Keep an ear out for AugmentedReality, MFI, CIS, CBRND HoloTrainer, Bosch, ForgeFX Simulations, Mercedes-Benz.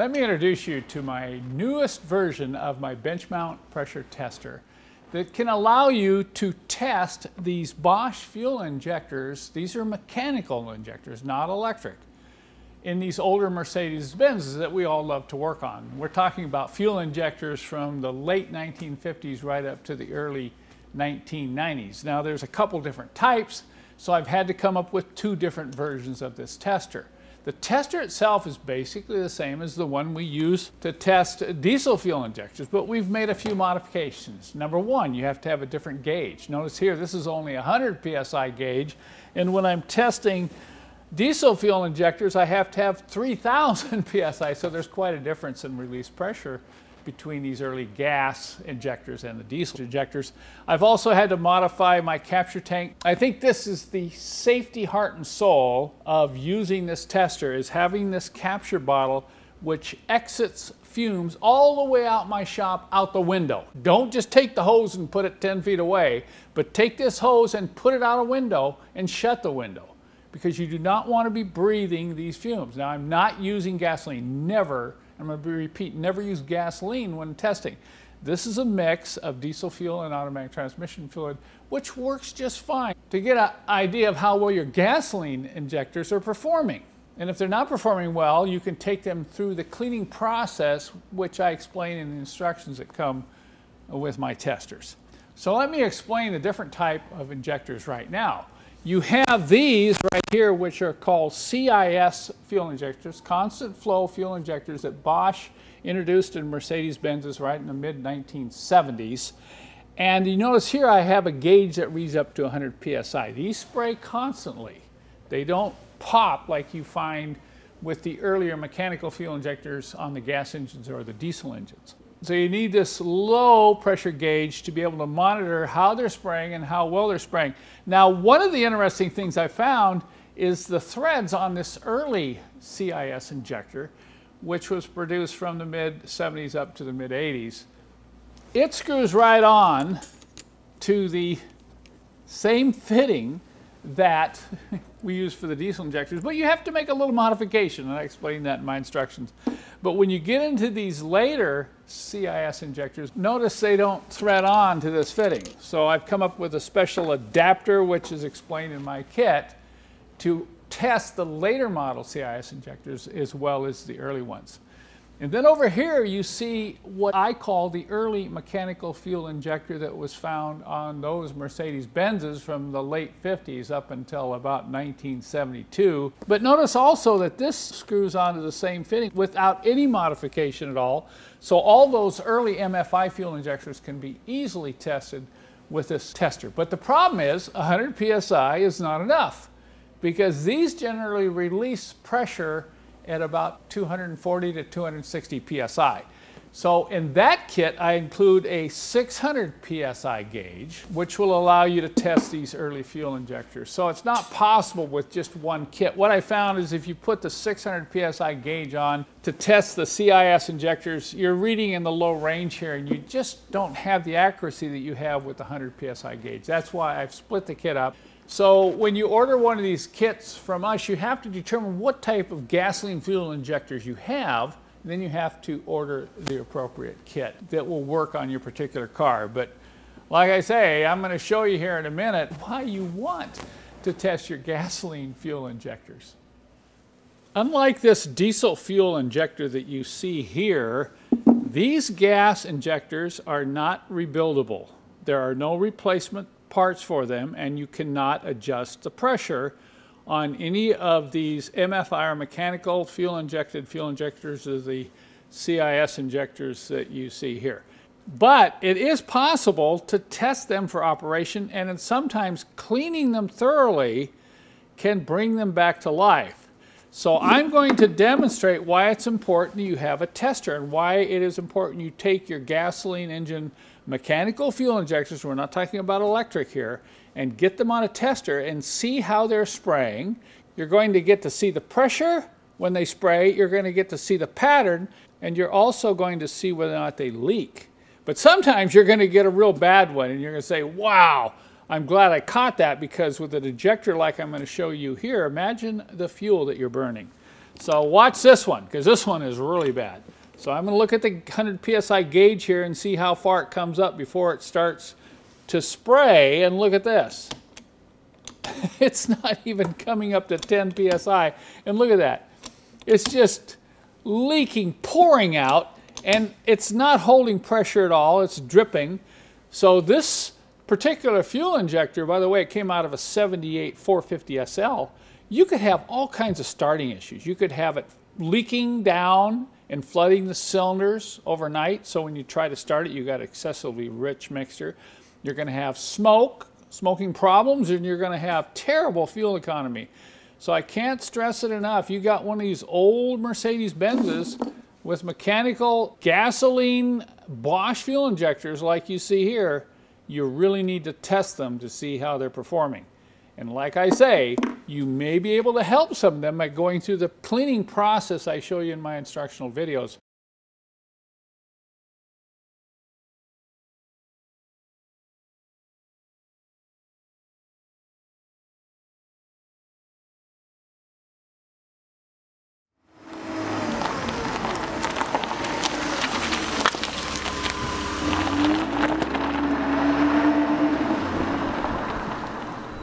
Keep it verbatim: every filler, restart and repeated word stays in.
Let me introduce you to my newest version of my bench mount pressure tester that can allow you to test these Bosch fuel injectors. These are mechanical injectors, not electric, in these older Mercedes-Benz that we all love to work on. We're talking about fuel injectors from the late nineteen fifties right up to the early nineteen nineties. Now there's a couple different types, so I've had to come up with two different versions of this tester. The tester itself is basically the same as the one we use to test diesel fuel injectors, but we've made a few modifications. Number one, you have to have a different gauge. Notice here, this is only a one hundred P S I gauge, and when I'm testing diesel fuel injectors, I have to have three thousand P S I, so there's quite a difference in release pressure between these early gas injectors and the diesel injectors. I've also had to modify my capture tank. I think this is the safety heart and soul of using this tester, is having this capture bottle which exits fumes all the way out my shop, out the window. Don't just take the hose and put it ten feet away, but take this hose and put it out a window and shut the window, because you do not want to be breathing these fumes. Now, I'm not using gasoline, never. I'm going to repeat, never use gasoline when testing. This is a mix of diesel fuel and automatic transmission fluid, which works just fine to get an idea of how well your gasoline injectors are performing. And if they're not performing well, you can take them through the cleaning process, which I explain in the instructions that come with my testers. So let me explain the different type of injectors right now. You have these right here, which are called C I S fuel injectors, constant flow fuel injectors, that Bosch introduced in Mercedes-Benz's right in the mid nineteen seventies. And you notice here I have a gauge that reads up to one hundred P S I. These spray constantly. They don't pop like you find with the earlier mechanical fuel injectors on the gas engines or the diesel engines. So you need this low pressure gauge to be able to monitor how they're spraying and how well they're spraying. Now, one of the interesting things I found is the threads on this early C I S injector, which was produced from the mid seventies up to the mid eighties. It screws right on to the same fitting that we use for the diesel injectors, but you have to make a little modification, and I explained that in my instructions. But when you get into these later C I S injectors, notice they don't thread on to this fitting. So I've come up with a special adapter, which is explained in my kit, to test the later model C I S injectors as well as the early ones. And then over here you see what I call the early mechanical fuel injector that was found on those Mercedes-Benzes from the late fifties up until about nineteen seventy-two. But notice also that this screws onto the same fitting without any modification at all. So all those early M F I fuel injectors can be easily tested with this tester. But the problem is one hundred P S I is not enough, because these generally release pressure at about two hundred forty to two hundred sixty P S I. So in that kit, I include a six hundred P S I gauge, which will allow you to test these early fuel injectors. So it's not possible with just one kit. What I found is if you put the six hundred P S I gauge on to test the C I S injectors, you're reading in the low range here, and you just don't have the accuracy that you have with the one hundred P S I gauge. That's why I've split the kit up. So when you order one of these kits from us, you have to determine what type of gasoline fuel injectors you have, and then you have to order the appropriate kit that will work on your particular car. But like I say, I'm going to show you here in a minute why you want to test your gasoline fuel injectors. Unlike this diesel fuel injector that you see here, these gas injectors are not rebuildable. There are no replacement parts for them, and you cannot adjust the pressure on any of these M F I or mechanical fuel injected fuel injectors or the C I S injectors that you see here. But it is possible to test them for operation, and sometimes cleaning them thoroughly can bring them back to life. So I'm going to demonstrate why it's important you have a tester, and why it is important you take your gasoline engine mechanical fuel injectors, we're not talking about electric here, and get them on a tester and see how they're spraying. You're going to get to see the pressure when they spray, you're going to get to see the pattern, and you're also going to see whether or not they leak. But sometimes you're going to get a real bad one, and you're going to say, wow, I'm glad I caught that, because with an injector like I'm going to show you here, imagine the fuel that you're burning. So watch this one, because this one is really bad. So I'm going to look at the one hundred P S I gauge here and see how far it comes up before it starts to spray. And look at this. It's not even coming up to ten P S I. And look at that. It's just leaking, pouring out, and it's not holding pressure at all. It's dripping. So this particular fuel injector, by the way, it came out of a seventy-eight four fifty S L. You could have all kinds of starting issues. You could have it leaking down and flooding the cylinders overnight. So when you try to start it, you got excessively rich mixture. You're going to have smoke, smoking problems, and you're going to have terrible fuel economy. So I can't stress it enough. You got one of these old Mercedes-Benzes with mechanical gasoline Bosch fuel injectors like you see here, you really need to test them to see how they're performing. And like I say, you may be able to help some of them by going through the cleaning process I show you in my instructional videos.